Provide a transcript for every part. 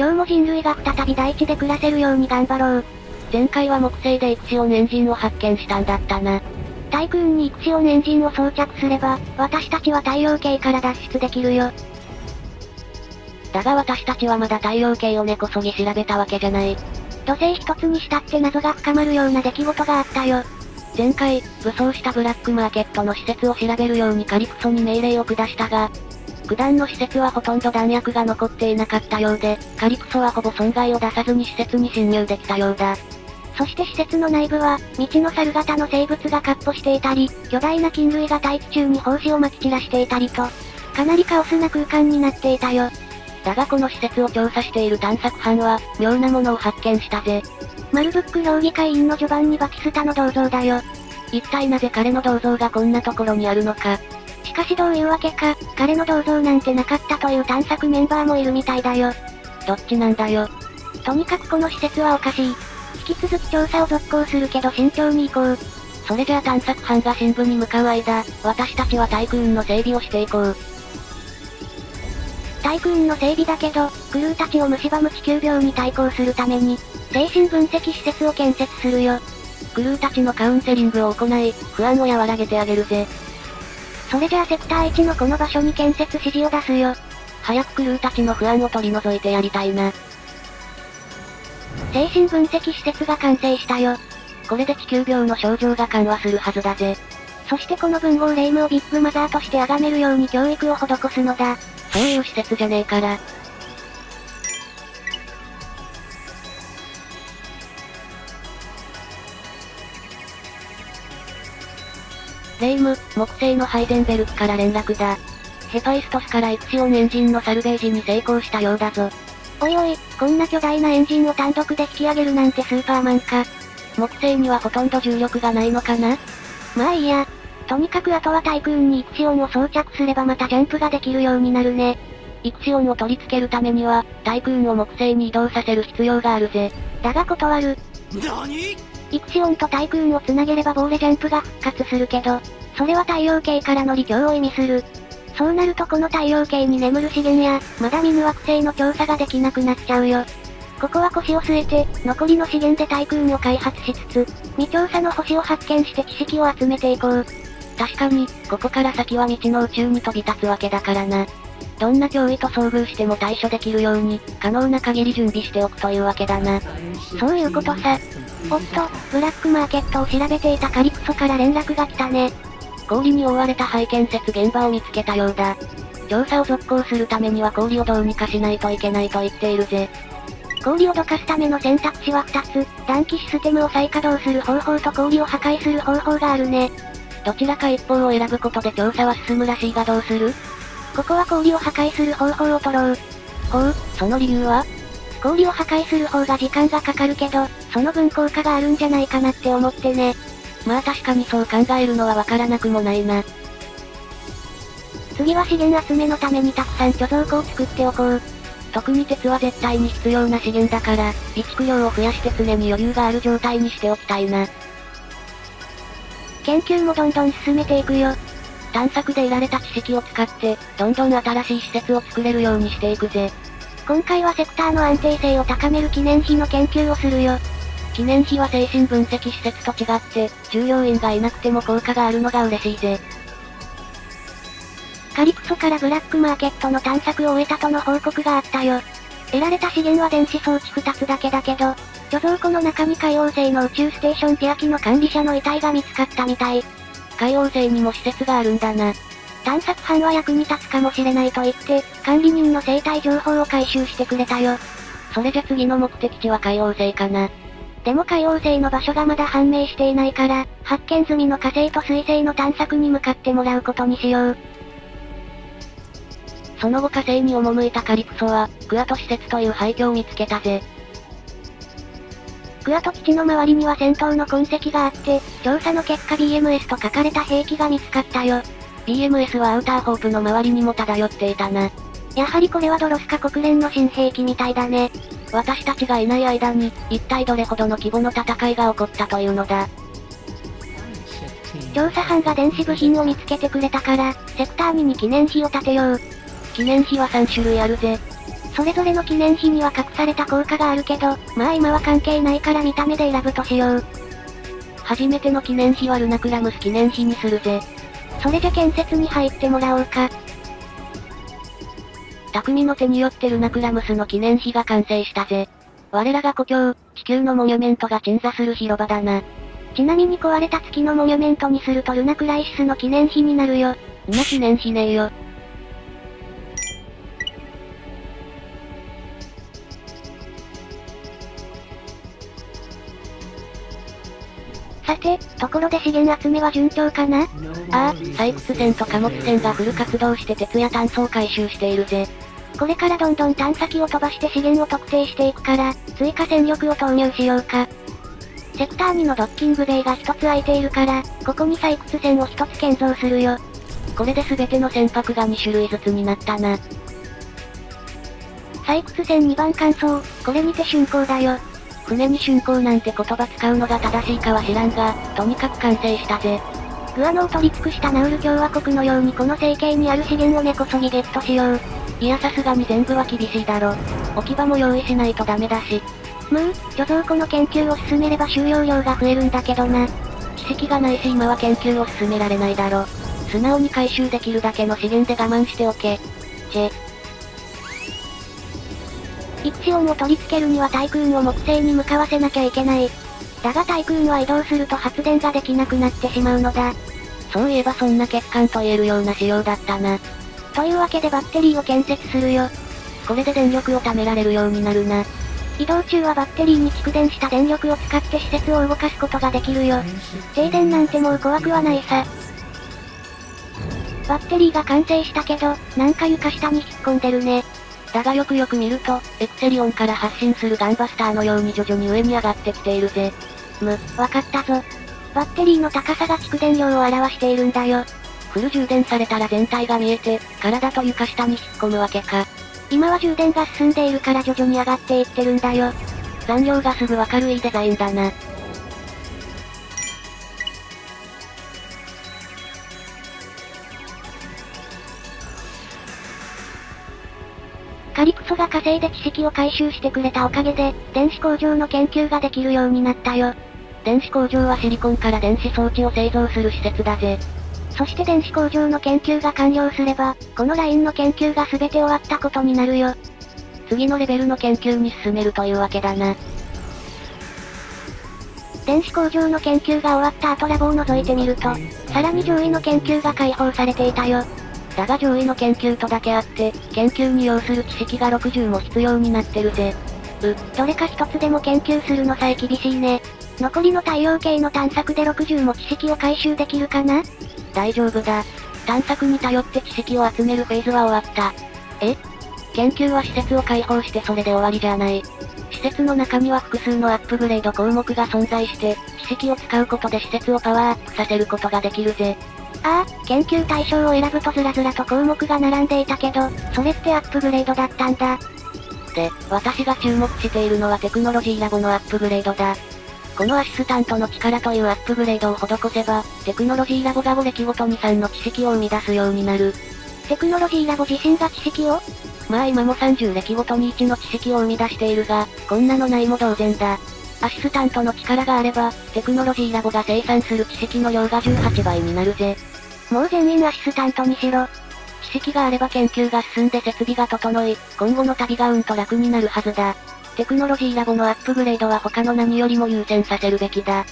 今日も人類が再び大地で暮らせるように頑張ろう。前回は木星でイクシオンエンジンを発見したんだったな。タイクーンにイクシオンエンジンを装着すれば、私たちは太陽系から脱出できるよ。だが私たちはまだ太陽系を根こそぎ調べたわけじゃない。土星一つにしたって謎が深まるような出来事があったよ。前回、武装したブラックマーケットの施設を調べるようにカリプソに命令を下したが、九段の施設はほとんど弾薬が残っていなかったようで、カリプソはほぼ損害を出さずに施設に侵入できたようだ。そして施設の内部は、未知の猿型の生物が闊歩していたり、巨大な菌類が大気中に胞子を撒き散らしていたりと、かなりカオスな空間になっていたよ。だがこの施設を調査している探索班は、妙なものを発見したぜ。マルブック評議会員の序盤にバティスタの銅像だよ。一体なぜ彼の銅像がこんなところにあるのか。しかしどういうわけか、彼の銅像なんてなかったという探索メンバーもいるみたいだよ。どっちなんだよ。とにかくこの施設はおかしい。引き続き調査を続行するけど慎重に行こう。それじゃあ探索班が深部に向かう間、私たちはタイクーンの整備をしていこう。タイクーンの整備だけど、クルーたちを蝕む地球病に対抗するために、精神分析施設を建設するよ。クルーたちのカウンセリングを行い、不安を和らげてあげるぜ。それじゃあセクター1のこの場所に建設指示を出すよ。早くクルーたちの不安を取り除いてやりたいな。精神分析施設が完成したよ。これで地球病の症状が緩和するはずだぜ。そしてこの文豪霊夢をビッグマザーとして崇めるように教育を施すのだ。そういう施設じゃねえから。霊夢、木星のハイデンベルクから連絡だ。ヘパイストスからイクシオンエンジンのサルベージに成功したようだぞ。おいおい、こんな巨大なエンジンを単独で引き上げるなんてスーパーマンか。木星にはほとんど重力がないのかな。まあいいや。とにかくあとはタイクーンにイクシオンを装着すればまたジャンプができるようになるね。イクシオンを取り付けるためには、タイクーンを木星に移動させる必要があるぜ。だが断る。何？イクシオンとタイクーンをつなげればボーレジャンプが復活するけど、それは太陽系からの離境を意味する。そうなるとこの太陽系に眠る資源や、まだ見ぬ惑星の調査ができなくなっちゃうよ。ここは腰を据えて、残りの資源でタイクーンを開発しつつ、未調査の星を発見して知識を集めていこう。確かに、ここから先は未知の宇宙に飛び立つわけだからな。どんな脅威と遭遇しても対処できるように、可能な限り準備しておくというわけだな。そういうことさ。おっと、ブラックマーケットを調べていたカリプソから連絡が来たね。氷に覆われた廃建設現場を見つけたようだ。調査を続行するためには氷をどうにかしないといけないと言っているぜ。氷をどかすための選択肢は2つ、暖気システムを再稼働する方法と氷を破壊する方法があるね。どちらか一方を選ぶことで調査は進むらしいがどうする？ここは氷を破壊する方法を取ろう。ほう、その理由は？氷を破壊する方が時間がかかるけど、その分効果があるんじゃないかなって思ってね。まあ確かにそう考えるのはわからなくもないな。次は資源集めのためにたくさん貯蔵庫を作っておこう。特に鉄は絶対に必要な資源だから、備蓄量を増やして常に余裕がある状態にしておきたいな。研究もどんどん進めていくよ。探索で得られた知識を使って、どんどん新しい施設を作れるようにしていくぜ。今回はセクターの安定性を高める記念碑の研究をするよ。記念碑は精神分析施設と違って、従業員がいなくても効果があるのが嬉しいぜ。カリプソからブラックマーケットの探索を終えたとの報告があったよ。得られた資源は電子装置2つだけだけど、貯蔵庫の中に海王星の宇宙ステーションピアキの管理者の遺体が見つかったみたい。海王星にも施設があるんだな。探索班は役に立つかもしれないと言って、管理人の生態情報を回収してくれたよ。それじゃ次の目的地は海王星かな。でも海王星の場所がまだ判明していないから、発見済みの火星と水星の探索に向かってもらうことにしよう。その後火星に赴いたカリプソは、クアト施設という廃墟を見つけたぜ。クアト基地の周りには戦闘の痕跡があって、調査の結果 BMS と書かれた兵器が見つかったよ。BMS はアウターホープの周りにも漂っていたな。やはりこれはドロスカ国連の新兵器みたいだね。私たちがいない間に、一体どれほどの規模の戦いが起こったというのだ。調査班が電子部品を見つけてくれたから、セクター2に記念碑を建てよう。記念碑は3種類あるぜ。それぞれの記念碑には隠された効果があるけど、まあ今は関係ないから見た目で選ぶとしよう。初めての記念碑はルナクラムス記念碑にするぜ。それじゃ建設に入ってもらおうか。匠の手によってルナクラムスの記念碑が完成したぜ。我らが故郷、地球のモニュメントが鎮座する広場だな。ちなみに壊れた月のモニュメントにするとルナクライシスの記念碑になるよ。んな記念碑ねえよ。さて、ところで資源集めは順調かな？ああ、採掘船と貨物船がフル活動して鉄や炭素を回収しているぜ。これからどんどん探査機を飛ばして資源を特定していくから、追加戦力を投入しようか。セクター2のドッキングベイが1つ空いているから、ここに採掘船を1つ建造するよ。これで全ての船舶が2種類ずつになったな。採掘船2番艦装、これにて竣工だよ。船に竣工なんて言葉使うのが正しいかは知らんが、とにかく完成したぜ。グアノを取り尽くしたナウル共和国のようにこの成形にある資源を根こそぎゲットしよう。いやさすがに全部は厳しいだろ。置き場も用意しないとダメだし。貯蔵庫の研究を進めれば収容量が増えるんだけどな。知識がないし今は研究を進められないだろ。素直に回収できるだけの資源で我慢しておけ。イクシオンを取り付けるにはタイクーンを木星に向かわせなきゃいけない。だがタイクーンは移動すると発電ができなくなってしまうのだ。そういえばそんな欠陥と言えるような仕様だったな。というわけでバッテリーを建設するよ。これで電力を貯められるようになるな。移動中はバッテリーに蓄電した電力を使って施設を動かすことができるよ。停電なんてもう怖くはないさ。バッテリーが完成したけど、なんか床下に引っ込んでるね。だがよくよく見ると、エクセリオンから発信するガンバスターのように徐々に上に上がってきているぜ。わかったぞ。バッテリーの高さが蓄電量を表しているんだよ。フル充電されたら全体が見えて、体と床下に引っ込むわけか。今は充電が進んでいるから徐々に上がっていってるんだよ。残量がすぐわかるいいデザインだな。カリプソが火星で知識を回収してくれたおかげで、電子工場の研究ができるようになったよ。電子工場はシリコンから電子装置を製造する施設だぜ。そして電子工場の研究が完了すれば、このラインの研究が全て終わったことになるよ。次のレベルの研究に進めるというわけだな。電子工場の研究が終わった後ラボを覗いてみると、さらに上位の研究が解放されていたよ。だが上位の研究とだけあって、研究に要する知識が60も必要になってるぜ。どれか一つでも研究するのさえ厳しいね。残りの太陽系の探索で60も知識を回収できるかな？大丈夫だ。探索に頼って知識を集めるフェーズは終わった。研究は施設を開放してそれで終わりじゃない。施設の中には複数のアップグレード項目が存在して、知識を使うことで施設をパワーアップさせることができるぜ。ああ、研究対象を選ぶとずらずらと項目が並んでいたけど、それってアップグレードだったんだ。で、私が注目しているのはテクノロジーラボのアップグレードだ。このアシスタントの力というアップグレードを施せば、テクノロジーラボが5歴ごとに3の知識を生み出すようになる。テクノロジーラボ自身が知識を？まあ今も30歴ごとに1の知識を生み出しているが、こんなのないも同然だ。アシスタントの力があれば、テクノロジーラボが生産する知識の量が18倍になるぜ。もう全員アシスタントにしろ。知識があれば研究が進んで設備が整い、今後の旅がうんと楽になるはずだ。テクノロジーラボのアップグレードは他の何よりも優先させるべきだ。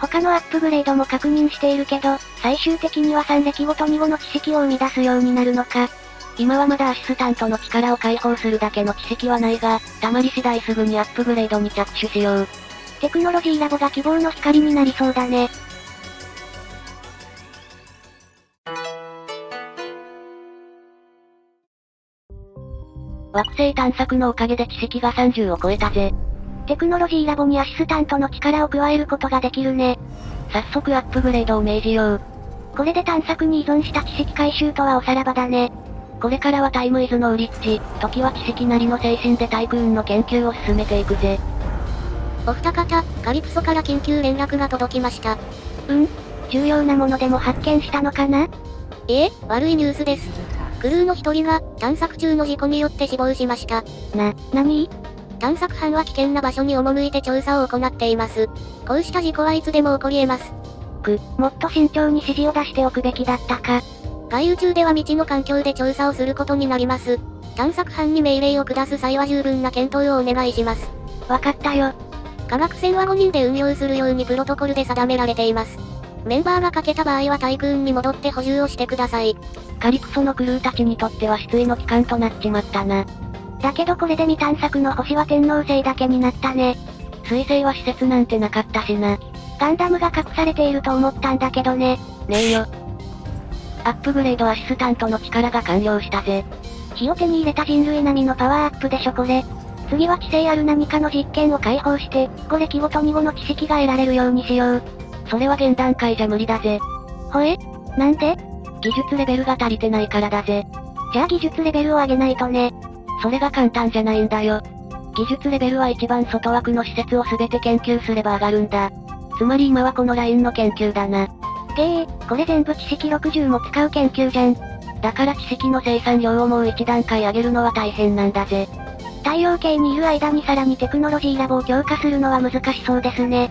他のアップグレードも確認しているけど、最終的には3歴ごとに5の知識を生み出すようになるのか。今はまだアシスタントの力を解放するだけの知識はないが、たまり次第すぐにアップグレードに着手しよう。テクノロジーラボが希望の光になりそうだね。惑星探索のおかげで知識が30を超えたぜ。テクノロジーラボにアシスタントの力を加えることができるね。早速アップグレードを命じよう。これで探索に依存した知識回収とはおさらばだね。これからはタイムイズの売り口、時は知識なりの精神でタイクーンの研究を進めていくぜ。お二方、カリプソから緊急連絡が届きました。重要なものでも発見したのかな？悪いニュースです。クルーの一人が、探索中の事故によって死亡しました。なに?探索班は危険な場所に赴いて調査を行っています。こうした事故はいつでも起こり得ます。もっと慎重に指示を出しておくべきだったか。外宇宙では未知の環境で調査をすることになります。探索班に命令を下す際は十分な検討をお願いします。わかったよ。科学船は5人で運用するようにプロトコルで定められています。メンバーが欠けた場合は対空に戻って補充をしてください。カリプソのクルーたちにとっては失意の期間となっちまったな。だけどこれで未探索の星は天王星だけになったね。水星は施設なんてなかったしな。ガンダムが隠されていると思ったんだけどね。ねえよ。アップグレードアシスタントの力が完了したぜ。火を手に入れた人類並みのパワーアップでしょこれ。次は知性ある何かの実験を解放して、5歴ごとに5の知識が得られるようにしよう。それは現段階じゃ無理だぜ。ほえ?なんで?技術レベルが足りてないからだぜ。じゃあ技術レベルを上げないとね。それが簡単じゃないんだよ。技術レベルは一番外枠の施設を全て研究すれば上がるんだ。つまり今はこのラインの研究だな。これ全部知識60も使う研究じゃん。だから知識の生産量をもう一段階上げるのは大変なんだぜ。太陽系にいる間にさらにテクノロジーラボを強化するのは難しそうですね。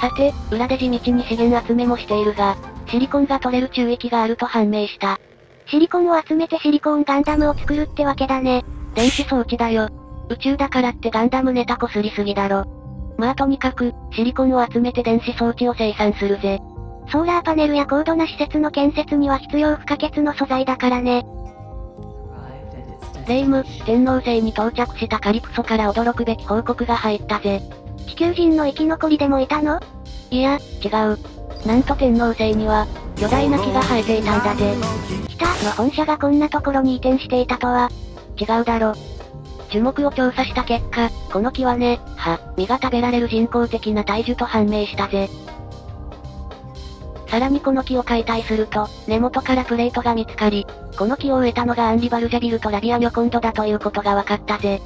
さて、裏で地道に資源集めもしているが、シリコンが取れる宙域があると判明した。シリコンを集めてシリコンガンダムを作るってわけだね。電子装置だよ。宇宙だからってガンダムネタこすりすぎだろ。まあとにかく、シリコンを集めて電子装置を生産するぜ。ソーラーパネルや高度な施設の建設には必要不可欠の素材だからね。レイム、天王星に到着したカリプソから驚くべき報告が入ったぜ。地球人の生き残りでもいたの?いや、違う。なんと天王星には、巨大な木が生えていたんだぜ。北の本社がこんなところに移転していたとは。違うだろ。樹木を調査した結果、この木はね、実が食べられる人工的な大樹と判明したぜ。さらにこの木を解体すると、根元からプレートが見つかり、この木を植えたのがアンリ・バルジャビルとラビア・ニョコンドだということが分かったぜ。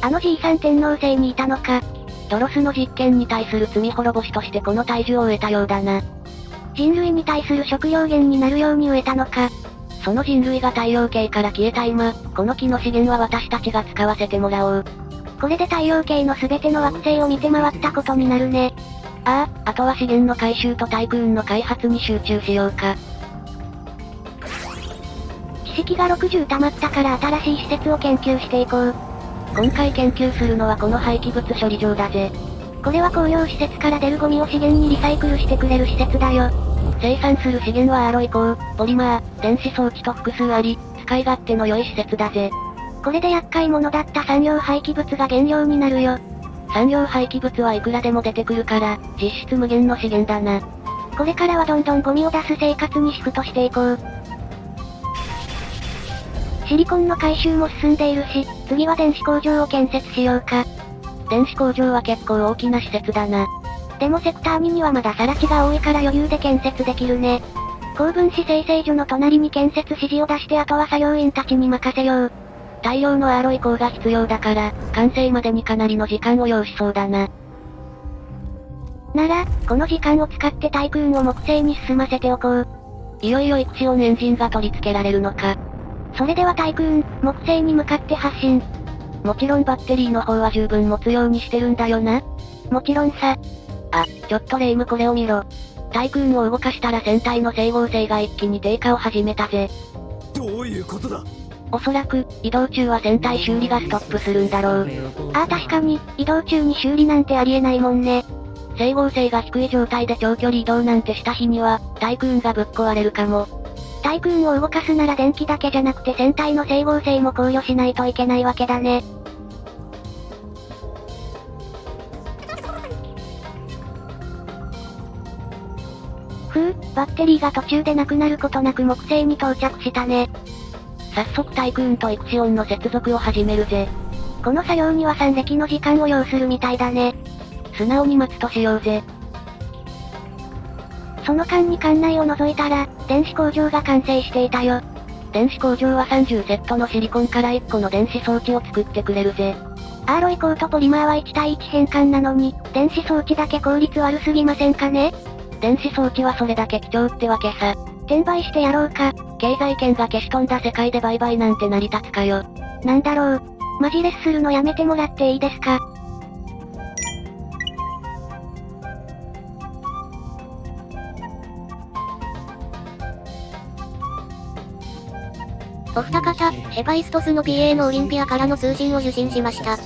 あのじいさん天王星にいたのか。ドロスの実験に対する罪滅ぼしとしてこの大樹を植えたようだな。人類に対する食料源になるように植えたのか。その人類が太陽系から消えた今、この木の資源は私たちが使わせてもらおう。これで太陽系の全ての惑星を見て回ったことになるね。あとは資源の回収と対空運の開発に集中しようか。知識が60溜まったから新しい施設を研究していこう。今回研究するのはこの廃棄物処理場だぜ。これは工業施設から出るゴミを資源にリサイクルしてくれる施設だよ。生産する資源はアロイ鋼、ポリマー、電子装置と複数あり、使い勝手の良い施設だぜ。これで厄介者だった産業廃棄物が原料になるよ。産業廃棄物はいくらでも出てくるから、実質無限の資源だな。これからはどんどんゴミを出す生活にシフトしていこう。シリコンの回収も進んでいるし、次は電子工場を建設しようか。電子工場は結構大きな施設だな。でもセクター2にはまだ更地が多いから余裕で建設できるね。高分子生成所の隣に建設指示を出してあとは作業員たちに任せよう。大量のアロイ鋼が必要だから、完成までにかなりの時間を要しそうだな。なら、この時間を使って対空運を木星に進ませておこう。いよいよイクシオンエンジンが取り付けられるのか。それでは対空運、木星に向かって発進。もちろんバッテリーの方は十分持つようにしてるんだよな。もちろんさ。ちょっとレイムこれを見ろ。対空運を動かしたら船体の整合性が一気に低下を始めたぜ。どういうことだ?おそらく、移動中は船体修理がストップするんだろう。確かに、移動中に修理なんてありえないもんね。整合性が低い状態で長距離移動なんてした日には、対空運がぶっ壊れるかも。対空運を動かすなら電気だけじゃなくて船体の整合性も考慮しないといけないわけだね。バッテリーが途中でなくなることなく木星に到着したね。早速対空運とイクシオンの接続を始めるぜ。この作業には3歴の時間を要するみたいだね。素直に待つとしようぜ。その間に館内を覗いたら、電子工場が完成していたよ。電子工場は30セットのシリコンから1個の電子装置を作ってくれるぜ。アーロイ鋼とポリマーは1対1変換なのに、電子装置だけ効率悪すぎませんかね?電子装置はそれだけ貴重ってわけさ。転売してやろうか。経済圏が消し飛んだ世界で売買なんて成り立つかよ。なんだろう。マジレスするのやめてもらっていいですか。お二方、ヘパイストスの PA のオリンピアからの通信を受信しました。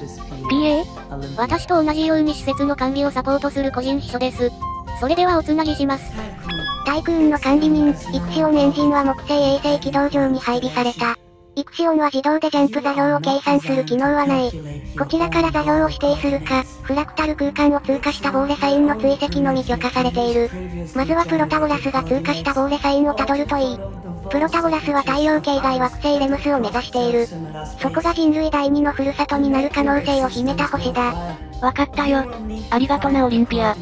PA？ 私と同じように施設の管理をサポートする個人秘書です。それではおつなぎします。タイクーンの管理人、イクシオンエンジンは木星衛星軌道上に配備された。イクシオンは自動でジャンプ座標を計算する機能はない。こちらから座標を指定するか、フラクタル空間を通過したボーレサインの追跡のみ許可されている。まずはプロタゴラスが通過したボーレサインをたどるといい。プロタゴラスは太陽系外惑星レムスを目指している。そこが人類第二のふるさとになる可能性を秘めた星だ。わかったよ。ありがとなオリンピア。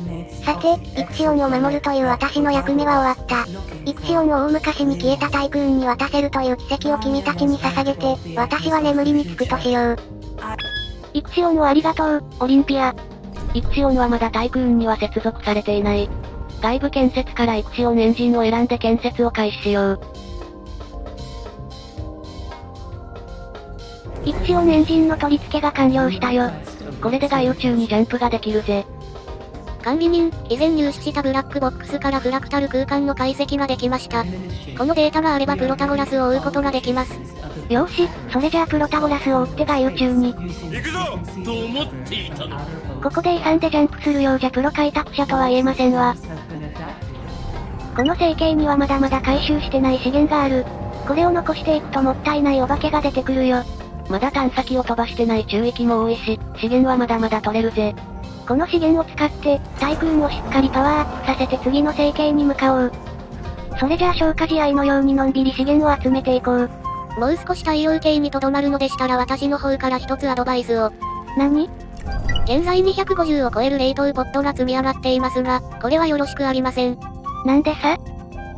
さて、イクシオンを守るという私の役目は終わった。イクシオンを大昔に消えたタイクーンに渡せるという奇跡を君たちに捧げて、私は眠りにつくとしよう。イクシオンをありがとう、オリンピア。イクシオンはまだタイクーンには接続されていない。外部建設からイクシオンエンジンを選んで建設を開始しよう。イクシオンエンジンの取り付けが完了したよ。これで外宇宙にジャンプができるぜ。管理人、以前入手したブラックボックスからフラクタル空間の解析ができました。このデータがあればプロタゴラスを追うことができます。よし、それじゃあプロタゴラスを追って外宇宙に。行くぞと思っていたの。ここで遺産でジャンプするようじゃプロ開拓者とは言えませんわ。この星系にはまだまだ回収してない資源がある。これを残していくともったいないお化けが出てくるよ。まだ探査機を飛ばしてない宙域も多いし、資源はまだまだ取れるぜ。この資源を使って、タイクーンをしっかりパワーアップさせて次の星系に向かおう。それじゃあ消化試合のようにのんびり資源を集めていこう。もう少し太陽系にとどまるのでしたら私の方から一つアドバイスを。何？現在250を超える冷凍ポットが積み上がっていますが、これはよろしくありません。なんでさ？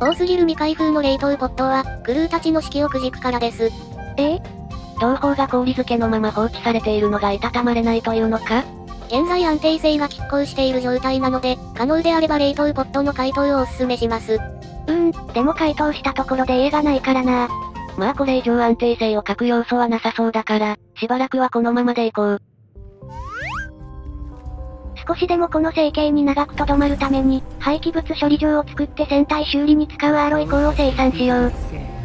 多すぎる未開封の冷凍ポットは、クルーたちの士気をくじくからです。同胞が氷漬けのまま放置されているのがいたたまれないというのか？現在安定性が拮抗している状態なので、可能であれば冷凍ポットの解凍をおすすめします。でも解凍したところで家がないからな。まあこれ以上安定性を欠く要素はなさそうだから、しばらくはこのままでいこう。少しでもこの成形に長くとどまるために、廃棄物処理場を作って船体修理に使うアロイ鋼を生産しよう。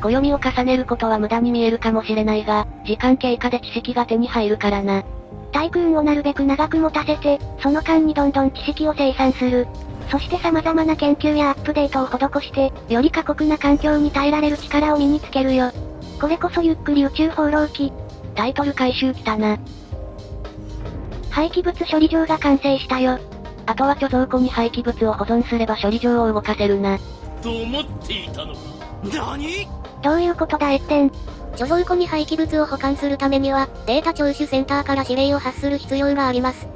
暦を重ねることは無駄に見えるかもしれないが、時間経過で知識が手に入るからな。タイクーンをなるべく長く持たせて、その間にどんどん知識を生産する。そして様々な研究やアップデートを施して、より過酷な環境に耐えられる力を身につけるよ。これこそゆっくり宇宙放浪記。タイトル回収きたな。廃棄物処理場が完成したよ。あとは貯蔵庫に廃棄物を保存すれば処理場を動かせるな。と思っていたのか。何？どういうことだってん。貯蔵庫に廃棄物を保管するためには、データ聴取センターから指令を発する必要があります。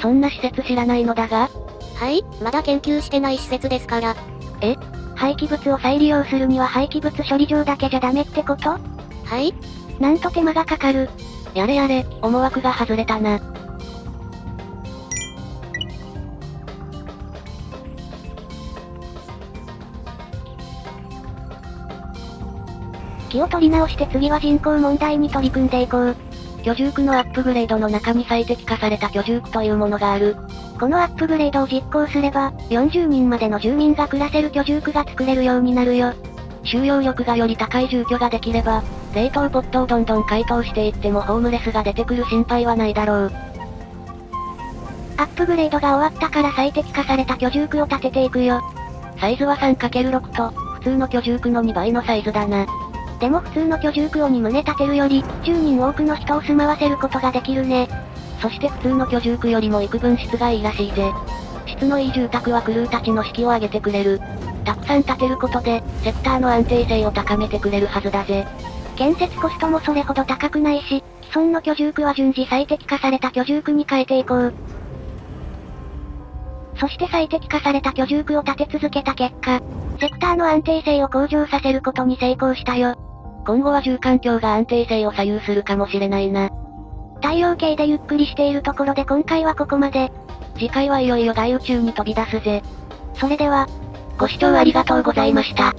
そんな施設知らないのだが？はい、まだ研究してない施設ですから。廃棄物を再利用するには廃棄物処理場だけじゃダメってこと？はい。なんと手間がかかる。やれやれ、思惑が外れたな。気を取り直して次は人口問題に取り組んでいこう。居住区のアップグレードの中に最適化された居住区というものがある。このアップグレードを実行すれば、40人までの住民が暮らせる居住区が作れるようになるよ。収容力がより高い住居ができれば、冷凍ポットをどんどん解凍していってもホームレスが出てくる心配はないだろう。アップグレードが終わったから最適化された居住区を建てていくよ。サイズは 3×6 と、普通の居住区の2倍のサイズだな。でも普通の居住区を2棟建てるより、10人多くの人を住まわせることができるね。そして普通の居住区よりも幾分質がいいらしいぜ。質のいい住宅はクルーたちの士気を上げてくれる。たくさん建てることで、セクターの安定性を高めてくれるはずだぜ。建設コストもそれほど高くないし、既存の居住区は順次最適化された居住区に変えていこう。そして最適化された居住区を建て続けた結果、セクターの安定性を向上させることに成功したよ。今後は住環境が安定性を左右するかもしれないな。太陽系でゆっくりしているところで今回はここまで。次回はいよいよ外宇宙に飛び出すぜ。それでは、ご視聴ありがとうございました。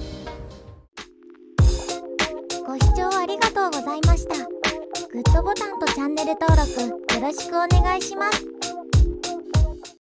グッドボタンとチャンネル登録よろしくお願いします。